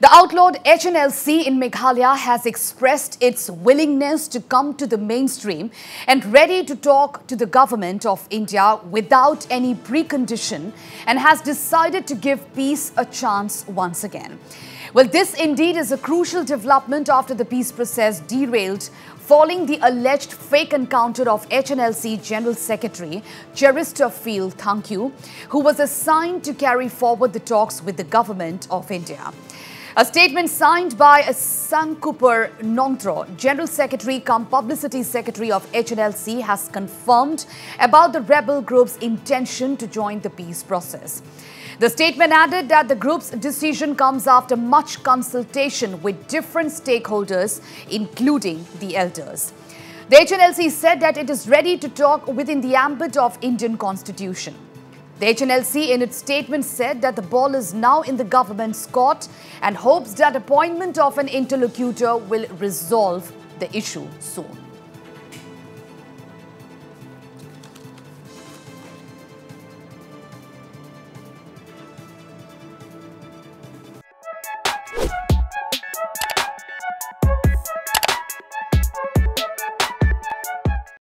The outlawed HNLC in Meghalaya has expressed its willingness to come to the mainstream and ready to talk to the government of India without any precondition, and has decided to give peace a chance once again. Well, this indeed is a crucial development after the peace process derailed following the alleged fake encounter of HNLC General Secretary Jarista Field, who was assigned to carry forward the talks with the government of India. A statement signed by Sankupar Nongthra, General Secretary cum Publicity Secretary of HNLC, has confirmed about the rebel group's intention to join the peace process. The statement added that the group's decision comes after much consultation with different stakeholders, including the elders. The HNLC said that it is ready to talk within the ambit of Indian Constitution. The HNLC in its statement said that the ball is now in the government's court and hopes that appointment of an interlocutor will resolve the issue soon.